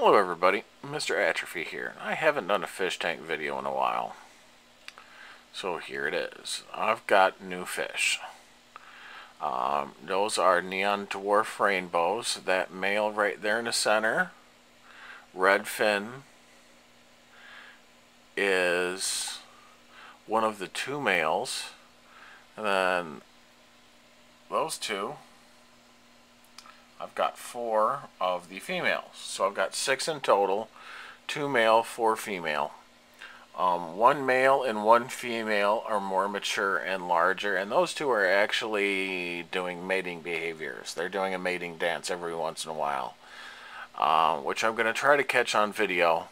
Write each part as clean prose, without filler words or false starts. Hello everybody, Mr. Atrophy here. I haven't done a fish tank video in a while, so here it is. I've got new fish. Those are neon dwarf rainbows, that male right there in the center. Redfin is one of the two males, and then those two, I've got four of the females. So I've got six in total, two male, four female. One male and one female are more mature and larger, and those two are actually doing mating behaviors. They're doing a mating dance every once in a while, which I'm going to try to catch on video,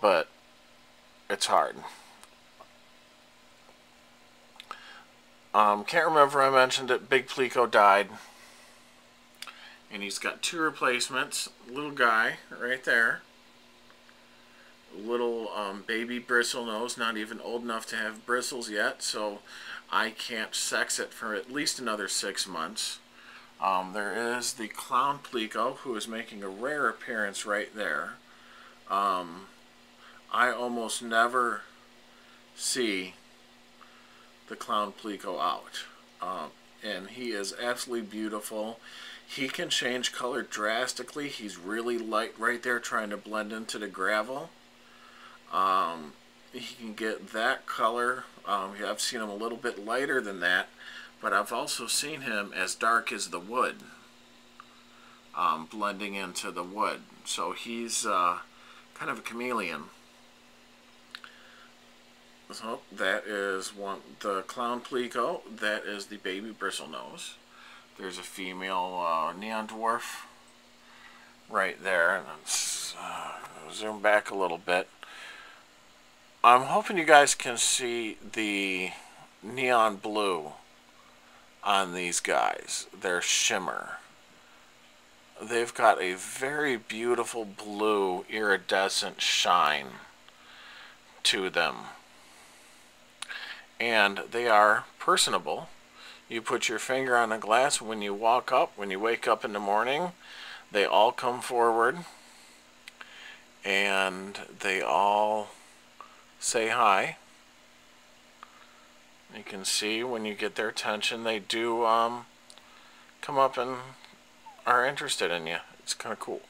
but it's hard. Can't remember I mentioned that Big Pleco died. And he's got two replacements. Little guy right there. Little baby bristle nose, not even old enough to have bristles yet, so I can't sex it for at least another 6 months. There is the clown pleco, who is making a rare appearance right there. I almost never see the clown pleco out. And he is absolutely beautiful. He can change color drastically. He's really light right there, trying to blend into the gravel. He can get that color. I've seen him a little bit lighter than that, but I've also seen him as dark as the wood, blending into the wood. So he's kind of a chameleon. So that is one, the clown pleco. That is the baby bristle nose. There's a female neon dwarf right there. And let's zoom back a little bit. I'm hoping you guys can see the neon blue on these guys, their shimmer. They've got a very beautiful blue iridescent shine to them. And they are personable. You put your finger on the glass when you walk up, when you wake up in the morning, they all come forward and they all say hi. You can see when you get their attention, they do come up and are interested in you. It's kind of cool.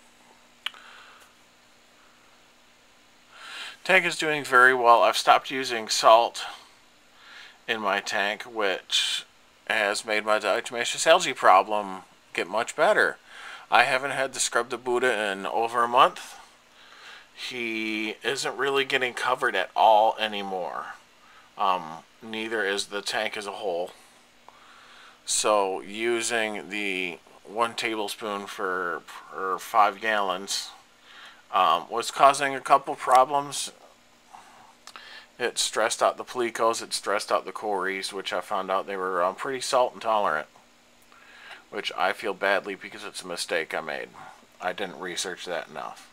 Tank is doing very well. I've stopped using salt in my tank, which has made my diatomaceous algae problem get much better. I haven't had to scrub the Buddha in over a month. He isn't really getting covered at all anymore. Neither is the tank as a whole. So using the 1 tablespoon for 5 gallons was causing a couple problems. It stressed out the plecos, it stressed out the corys, which I found out they were pretty salt intolerant, which I feel badly because it's a mistake I made. I didn't research that enough.